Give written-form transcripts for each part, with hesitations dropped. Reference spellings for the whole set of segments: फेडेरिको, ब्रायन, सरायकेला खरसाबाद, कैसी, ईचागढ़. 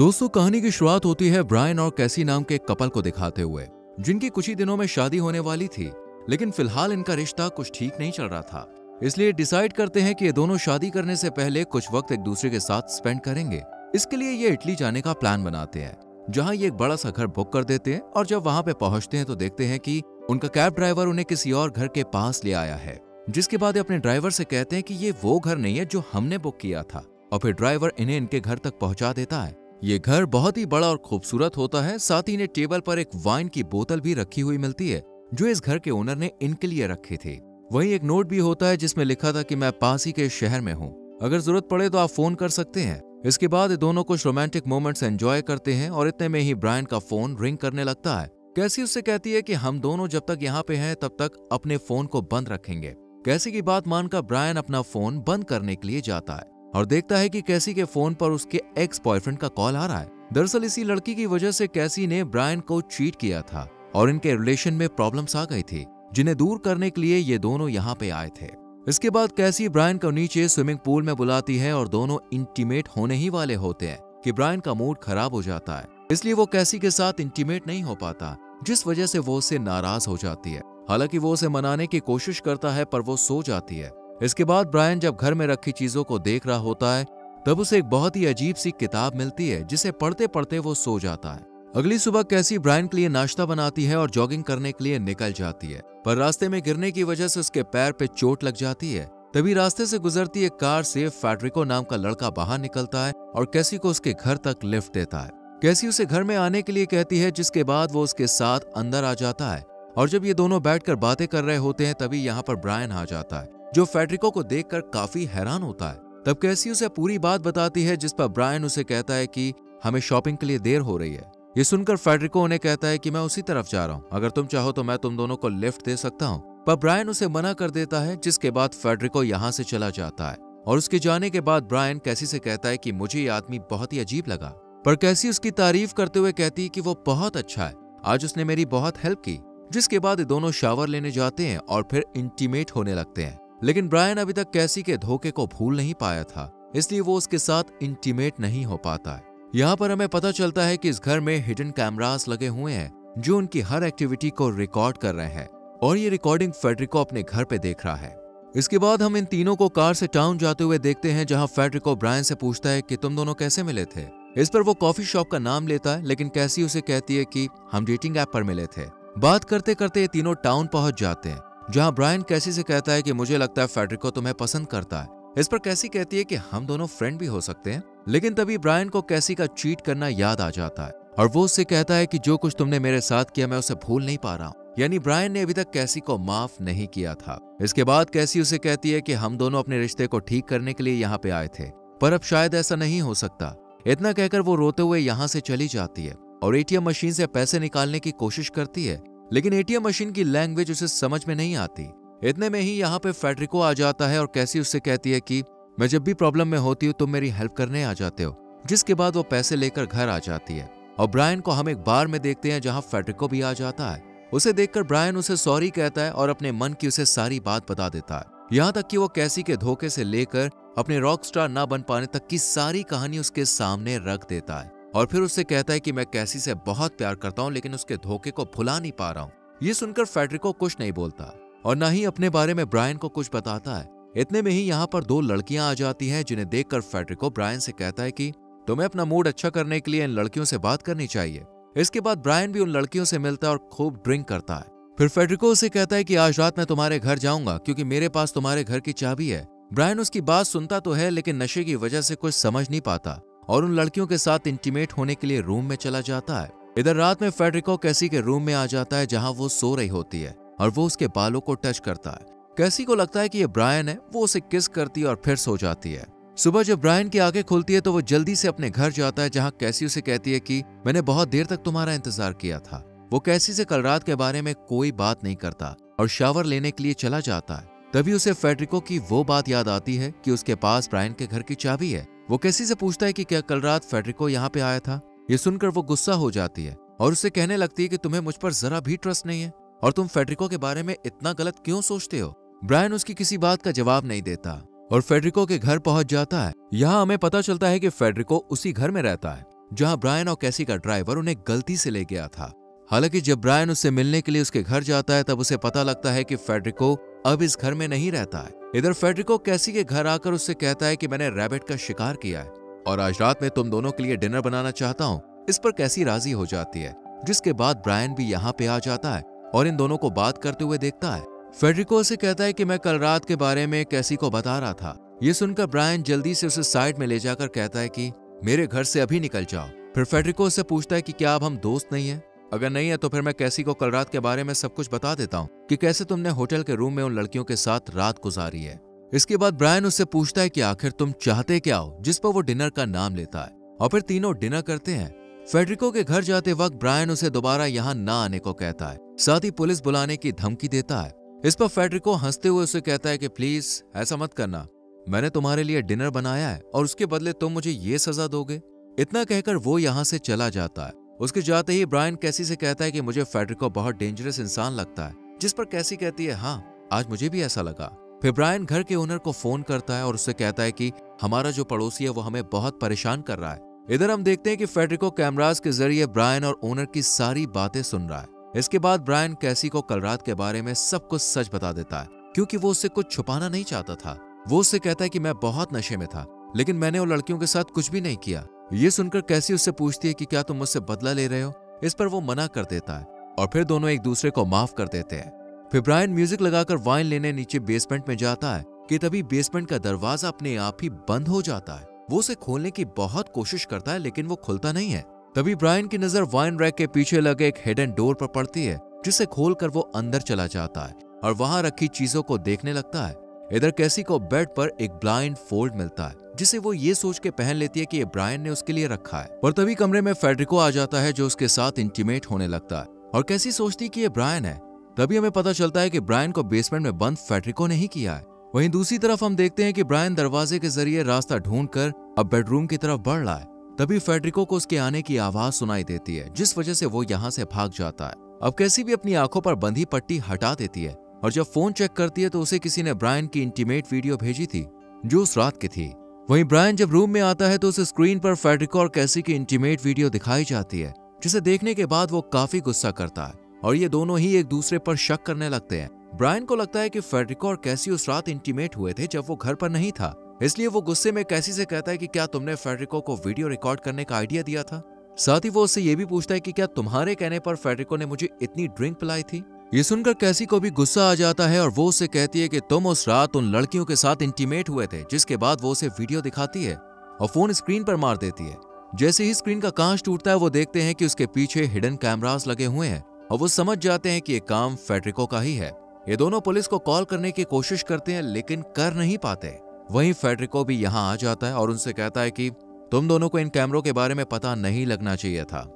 दोस्तों, कहानी की शुरुआत होती है ब्रायन और कैसी नाम के एक कपल को दिखाते हुए, जिनकी कुछ ही दिनों में शादी होने वाली थी। लेकिन फिलहाल इनका रिश्ता कुछ ठीक नहीं चल रहा था, इसलिए डिसाइड करते हैं कि ये दोनों शादी करने से पहले कुछ वक्त एक दूसरे के साथ स्पेंड करेंगे। इसके लिए ये इटली जाने का प्लान बनाते हैं, जहाँ ये एक बड़ा सा घर बुक कर देते हैं। और जब वहाँ पे पहुँचते हैं तो देखते हैं कि उनका कैब ड्राइवर उन्हें किसी और घर के पास ले आया है, जिसके बाद ये अपने ड्राइवर से कहते हैं कि ये वो घर नहीं है जो हमने बुक किया था। और फिर ड्राइवर इन्हें इनके घर तक पहुँचा देता है। ये घर बहुत ही बड़ा और खूबसूरत होता है। साथ ही इन्हें टेबल पर एक वाइन की बोतल भी रखी हुई मिलती है, जो इस घर के ओनर ने इनके लिए रखी थी। वहीं एक नोट भी होता है जिसमें लिखा था कि मैं पास ही के शहर में हूँ, अगर जरूरत पड़े तो आप फोन कर सकते हैं। इसके बाद दोनों कुछ रोमांटिक मोमेंट्स एंजॉय करते हैं और इतने में ही ब्रायन का फोन रिंग करने लगता है। कैसी उससे कहती है कि हम दोनों जब तक यहाँ पे हैं तब तक अपने फोन को बंद रखेंगे। कैसी की बात मानकर ब्रायन अपना फोन बंद करने के लिए जाता है और देखता है कि कैसी के फोन पर उसके एक्स बॉयफ्रेंड का कॉल आ रहा है। दरअसल इसी लड़की की वजह से कैसी ने ब्रायन को चीट किया था और इनके रिलेशन में प्रॉब्लम्स आ गई थी, जिन्हें दूर करने के लिए ये दोनों यहाँ पे आए थे। इसके बाद कैसी ब्रायन को नीचे स्विमिंग पूल में बुलाती है और दोनों इंटीमेट होने ही वाले होते हैं कि ब्रायन का मूड खराब हो जाता है, इसलिए वो कैसी के साथ इंटीमेट नहीं हो पाता, जिस वजह से वो उससे नाराज हो जाती है। हालांकि वो उसे मनाने की कोशिश करता है पर वो सो जाती है। इसके बाद ब्रायन जब घर में रखी चीजों को देख रहा होता है तब उसे एक बहुत ही अजीब सी किताब मिलती है, जिसे पढ़ते पढ़ते वो सो जाता है। अगली सुबह कैसी ब्रायन के लिए नाश्ता बनाती है और जॉगिंग करने के लिए निकल जाती है, पर रास्ते में गिरने की वजह से उसके पैर पे चोट लग जाती है। तभी रास्ते से गुजरती एक कार से फेडेरिको नाम का लड़का बाहर निकलता है और कैसी को उसके घर तक लिफ्ट देता है। कैसी उसे घर में आने के लिए कहती है, जिसके बाद वो उसके साथ अंदर आ जाता है। और जब ये दोनों बैठकर बातें कर रहे होते हैं तभी यहाँ पर ब्रायन आ जाता है, जो फेडेरिको को देखकर काफी हैरान होता है। तब कैसी उसे पूरी बात बताती है, जिस पर ब्रायन उसे कहता है कि हमें शॉपिंग के लिए देर हो रही है। ये सुनकर फेडेरिको उन्हें कहता है कि मैं उसी तरफ जा रहा हूँ, अगर तुम चाहो तो मैं तुम दोनों को लिफ्ट दे सकता हूँ, पर ब्रायन उसे मना कर देता है। जिसके बाद फेडेरिको यहाँ से चला जाता है और उसके जाने के बाद ब्रायन कैसी से कहता है कि मुझे ये आदमी बहुत ही अजीब लगा, पर कैसी उसकी तारीफ करते हुए कहती है कि वो बहुत अच्छा है, आज उसने मेरी बहुत हेल्प की। जिसके बाद दोनों शावर लेने जाते हैं और फिर इंटीमेट होने लगते हैं। लेकिन ब्रायन अभी तक कैसी के धोखे को भूल नहीं पाया था, इसलिए वो उसके साथ इंटीमेट नहीं हो पाता है। यहाँ पर हमें पता चलता है कि इस घर में हिडन कैमरास लगे हुए हैं, जो उनकी हर एक्टिविटी को रिकॉर्ड कर रहे हैं और ये रिकॉर्डिंग फेडेरिको अपने घर पे देख रहा है। इसके बाद हम इन तीनों को कार से टाउन जाते हुए देखते हैं, जहाँ फेडेरिको ब्रायन से पूछता है कि तुम दोनों कैसे मिले थे। इस पर वो कॉफी शॉप का नाम लेता है, लेकिन कैसी उसे कहती है कि हम डेटिंग ऐप पर मिले थे। बात करते करते ये तीनों टाउन पहुंच जाते हैं, जहाँ ब्रायन कैसी से कहता है कि मुझे लगता है फेडेरिको तुम्हें पसंद करता है। इस पर कैसी कहती है कि हम दोनों फ्रेंड भी हो सकते हैं। लेकिन तभी ब्रायन को कैसी का चीट करना याद आ जाता है और वो उससे कहता है कि जो कुछ तुमने मेरे साथ किया मैं उसे भूल नहीं पा रहा हूँ। यानी ब्रायन ने अभी तक कैसी को माफ नहीं किया था। इसके बाद कैसी उसे कहती है कि हम दोनों अपने रिश्ते को ठीक करने के लिए यहाँ पे आए थे, पर अब शायद ऐसा नहीं हो सकता। इतना कहकर वो रोते हुए यहाँ से चली जाती है और ATM मशीन से पैसे निकालने की कोशिश करती है, लेकिन ATM मशीन की लैंग्वेज उसे समझ में नहीं आती। इतने में ही यहाँ पे फेडेरिको आ जाता है और कैसी उससे कहती है कि मैं जब भी प्रॉब्लम में होती हूँ तुम मेरी हेल्प करने आ जाते हो। जिसके बाद वो पैसे लेकर घर आ जाती है और ब्रायन को हम एक बार में देखते हैं, जहाँ फेडेरिको भी आ जाता है। उसे देखकर ब्रायन उसे सॉरी कहता है और अपने मन की उसे सारी बात बता देता है, यहाँ तक कि वो कैसी के धोखे से लेकर अपने रॉक स्टार ना बन पाने तक की सारी कहानी उसके सामने रख देता है। और फिर उससे कहता है कि मैं कैसी से बहुत प्यार करता हूँ, लेकिन उसके धोखे को भुला नहीं पा रहा हूँ। ये सुनकर फेडेरिको कुछ नहीं बोलता और न ही अपने बारे में ब्रायन को कुछ बताता है। इतने में ही यहाँ पर दो लड़कियां आ जाती हैं, जिन्हें देखकर फेडेरिको ब्रायन से कहता है कि तुम्हें अपना मूड अच्छा करने के लिए इन लड़कियों से बात करनी चाहिए। इसके बाद ब्रायन भी उन लड़कियों से मिलता है और खूब ड्रिंक करता है। फिर फेडेरिको उसे कहता है कि आज रात मैं तुम्हारे घर जाऊंगा क्योंकि मेरे पास तुम्हारे घर की चाबी है। ब्रायन उसकी बात सुनता तो है, लेकिन नशे की वजह से कुछ समझ नहीं पाता और उन लड़कियों के साथ इंटीमेट होने के लिए रूम में चला जाता है। इधर रात में फेडेरिको कैसी के रूम में आ जाता है, जहाँ वो सो रही होती है और वो उसके बालों को टच करता है। कैसी को लगता है कि ये ब्रायन है, वो उसे किस करती है और फिर सो जाती है। सुबह जब ब्रायन की आंखें खुलती है तो वो जल्दी से अपने घर जाता है, जहां कैसी उसे कहती है कि मैंने बहुत देर तक तुम्हारा इंतजार किया था। वो कैसी से कल रात के बारे में कोई बात नहीं करता और शावर लेने के लिए चला जाता है। तभी उसे फेडेरिको की वो बात याद आती है कि उसके पास ब्रायन के घर की चाबी है। वो कैसी से पूछता है कि क्या कल रात फेडेरिको यहाँ पे आया था। ये सुनकर वो गुस्सा हो जाती है और उसे कहने लगती है कि तुम्हें मुझ पर जरा भी ट्रस्ट नहीं है और तुम फेडेरिको के बारे में इतना गलत क्यों सोचते हो। ब्रायन उसकी किसी बात का जवाब नहीं देता और फेडेरिको के घर पहुंच जाता है। यहाँ हमें पता चलता है कि फेडेरिको उसी घर में रहता है जहां ब्रायन और कैसी का ड्राइवर उन्हें गलती से ले गया था। हालांकि जब ब्रायन उससे मिलने के लिए उसके घर जाता है तब उसे पता लगता है कि फेडेरिको अब इस घर में नहीं रहता है। इधर फेडेरिको कैसी के घर आकर उससे कहता है कि मैंने रैबिट का शिकार किया है और आज रात में तुम दोनों के लिए डिनर बनाना चाहता हूँ। इस पर कैसी राजी हो जाती है, जिसके बाद ब्रायन भी यहाँ पे आ जाता है और इन दोनों को बात करते हुए देखता है। फेडेरिको उसे कहता है कि मैं कल रात के बारे में कैसी को बता रहा था। ये सुनकर ब्रायन जल्दी से उसे साइड में ले जाकर कहता है कि मेरे घर से अभी निकल जाओ। फिर फेडेरिको उससे पूछता है कि क्या अब हम दोस्त नहीं है? अगर नहीं है तो फिर मैं कैसी को कल रात के बारे में सब कुछ बता देता हूँ कि कैसे तुमने होटल के रूम में उन लड़कियों के साथ रात गुजारी है। इसके बाद ब्रायन उससे पूछता है कि आखिर तुम चाहते क्या हो, जिस पर वो डिनर का नाम लेता है और फिर तीनों डिनर करते हैं। फेडेरिको के घर जाते वक्त ब्रायन उसे दोबारा यहाँ न आने को कहता है, साथ ही पुलिस बुलाने की धमकी देता है। इस पर फेडेरिको हंसते हुए उसे कहता है कि प्लीज ऐसा मत करना, मैंने तुम्हारे लिए डिनर बनाया है और उसके बदले तुम मुझे ये सजा दोगे। इतना कहकर वो यहाँ से चला जाता है। उसके जाते ही ब्रायन कैसी से कहता है कि मुझे फेडेरिको बहुत डेंजरस इंसान लगता है, जिस पर कैसी कहती है हाँ, आज मुझे भी ऐसा लगा। फिर ब्रायन घर के ओनर को फोन करता है और उससे कहता है कि हमारा जो पड़ोसी है वो हमें बहुत परेशान कर रहा है। इधर हम देखते हैं कि फेडेरिको कैमरास के जरिए ब्रायन और ओनर की सारी बातें सुन रहा है। इसके बाद ब्रायन कैसी को कल रात के बारे में सब कुछ सच बता देता है, क्योंकि वो उससे कुछ छुपाना नहीं चाहता था। वो उससे कहता है कि मैं बहुत नशे में था, लेकिन मैंने उन लड़कियों के साथ कुछ भी नहीं किया। ये सुनकर कैसी उससे पूछती है कि क्या तुम मुझसे बदला ले रहे हो? इस पर वो मना कर देता है और फिर दोनों एक दूसरे को माफ कर देते हैं। फिर ब्रायन म्यूजिक लगाकर वाइन लेने नीचे बेसमेंट में जाता है कि तभी बेसमेंट का दरवाजा अपने आप ही बंद हो जाता है। वो उसे खोलने की बहुत कोशिश करता है लेकिन वो खुलता नहीं है। तभी ब्रायन की नजर वाइन रैक के पीछे लगे एक हिडन डोर पर पड़ती है, जिसे खोलकर वो अंदर चला जाता है और वहां रखी चीजों को देखने लगता है। इधर कैसी को बेड पर एक ब्लाइंड फोल्ड मिलता है, जिसे वो ये सोच के पहन लेती है कि ये ब्रायन ने उसके लिए रखा है। और तभी कमरे में फेडेरिको आ जाता है, जो उसके साथ इंटीमेट होने लगता है और कैसी सोचती कि ये ब्रायन है। तभी हमें पता चलता है कि ब्रायन को बेसमेंट में बंद फेडेरिको ने ही किया है। वहीं दूसरी तरफ हम देखते हैं कि ब्रायन दरवाजे के जरिए रास्ता ढूंढकर अब बेडरूम की तरफ बढ़ रहा है। तभी फेडेरिको को उसके आने की आवाज सुनाई देती है, जिस वजह से वो यहाँ से भाग जाता है। अब कैसी भी अपनी आंखों पर बंधी पट्टी हटा देती है और जब फोन चेक करती है तो उसे किसी ने ब्रायन की इंटीमेट वीडियो भेजी थी, जो उस रात की थी। वहीं ब्रायन जब रूम में आता है तो उसे स्क्रीन पर फेडेरिको और कैसी की इंटीमेट वीडियो दिखाई जाती है, जिसे देखने के बाद वो काफी गुस्सा करता है और ये दोनों ही एक दूसरे पर शक करने लगते हैं। ब्रायन को लगता है कि फेडेरिको और कैसी उस रात इंटीमेट हुए थे जब वो घर पर नहीं था, इसलिए वो गुस्से में कैसी से कहता है कि क्या तुमने फेडेरिको को वीडियो रिकॉर्ड करने का आइडिया दिया था? साथ ही वो उससे ये भी पूछता है कि क्या तुम्हारे कहने पर फेडेरिको ने मुझे इतनी ड्रिंक पिलाई थी? ये सुनकर कैसी को भी गुस्सा आ जाता है और वो उसे कहती है कि तुम उस रात उन लड़कियों के साथ इंटीमेट हुए थे, जिसके बाद वो उसे वीडियो दिखाती है और फोन स्क्रीन पर मार देती है। जैसे ही स्क्रीन का कांच टूटता है वो देखते हैं कि उसके पीछे हिडन कैमरास लगे हुए हैं और वो समझ जाते हैं कि ये काम फेडेरिको का ही है। ये दोनों पुलिस को कॉल करने की कोशिश करते हैं लेकिन कर नहीं पाते। वहीं फेडेरिको भी यहाँ आ जाता है और उनसे कहता है कि तुम दोनों को इन कैमरों के बारे में पता नहीं लगना चाहिए था।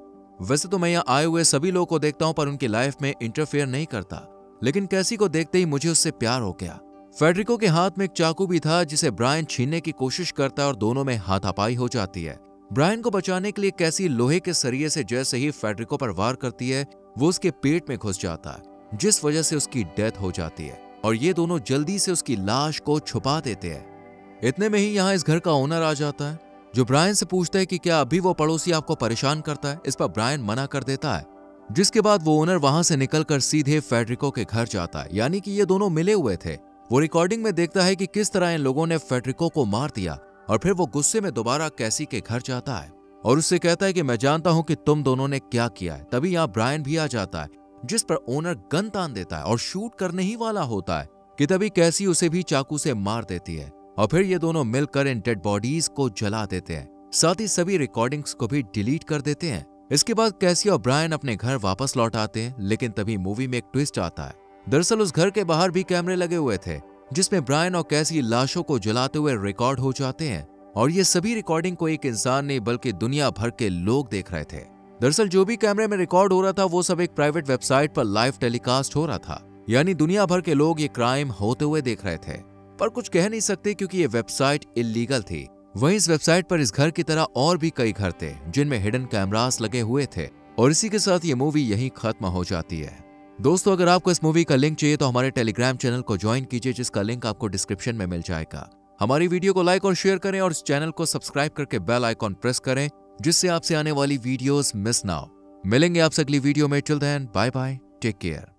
वैसे तो मैं यहाँ आए हुए सभी लोगों को देखता हूँ पर उनकी लाइफ में इंटरफेयर नहीं करता, लेकिन कैसी को देखते ही मुझे उससे प्यार हो गया। फेडेरिको के हाथ में एक चाकू भी था, जिसे ब्रायन छीनने की कोशिश करता है और दोनों में हाथापाई हो जाती है। ब्रायन को बचाने के लिए कैसी लोहे के सरिये से जैसे ही फेडेरिको पर वार करती है वो उसके पेट में घुस जाता है, जिस वजह से उसकी डेथ हो जाती है और ये दोनों जल्दी से उसकी लाश को छुपा देते हैं। इतने में ही यहाँ इस घर का ओनर आ जाता है, जो ब्रायन से पूछता है कि क्या अभी वो पड़ोसी आपको परेशान करता है। इस पर ब्रायन मना कर देता है, जिसके बाद वो ओनर वहां से निकलकर सीधे फेडेरिको के घर जाता है, यानी कि ये दोनों मिले हुए थे। वो रिकॉर्डिंग में देखता है कि किस तरह इन लोगों ने फेडेरिको को मार दिया और फिर वो गुस्से में दोबारा कैसी के घर जाता है और उससे कहता है कि मैं जानता हूँ कि तुम दोनों ने क्या किया है। तभी यहाँ ब्रायन भी आ जाता है, जिस पर ओनर गन तान देता है और शूट करने ही वाला होता है कि तभी कैसी उसे भी चाकू से मार देती है और फिर ये दोनों मिलकर इन डेड बॉडीज को जला देते हैं, साथ ही सभी रिकॉर्डिंग्स को भी डिलीट कर देते हैं। इसके बाद कैसी और ब्रायन अपने घर वापस लौट आते हैं, लेकिन तभी मूवी में एक ट्विस्ट आता है। दरअसल उस घर के बाहर भी कैमरे लगे हुए थे, जिसमें ब्रायन और कैसी लाशों को जलाते हुए रिकॉर्ड हो जाते हैं और ये सभी रिकॉर्डिंग को एक इंसान नहीं बल्कि दुनिया भर के लोग देख रहे थे। दरअसल जो भी कैमरे में रिकॉर्ड हो रहा था वो सब एक प्राइवेट वेबसाइट पर लाइव टेलीकास्ट हो रहा था, यानी दुनिया भर के लोग ये क्राइम होते हुए देख रहे थे पर कुछ कह नहीं सकते क्योंकि ये वेबसाइट इल्लीगल थी। वहीं इस वेबसाइट पर इस घर की तरह और भी कई घर थे जिनमें हिडन कैमरास लगे हुए थे और इसी के साथ ये मूवी यहीं खत्म हो जाती है। दोस्तों अगर आपको इस मूवी का लिंक चाहिए तो हमारे टेलीग्राम चैनल को ज्वाइन कीजिए, जिसका लिंक आपको डिस्क्रिप्शन में मिल जाएगा। हमारी वीडियो को लाइक और शेयर करें और इस चैनल को सब्सक्राइब करके बेल आइकॉन प्रेस करें जिससे आपसे आने वाली वीडियोस मिस ना हो। मिलेंगे आपसे अगली वीडियो में। Till then bye bye, take care.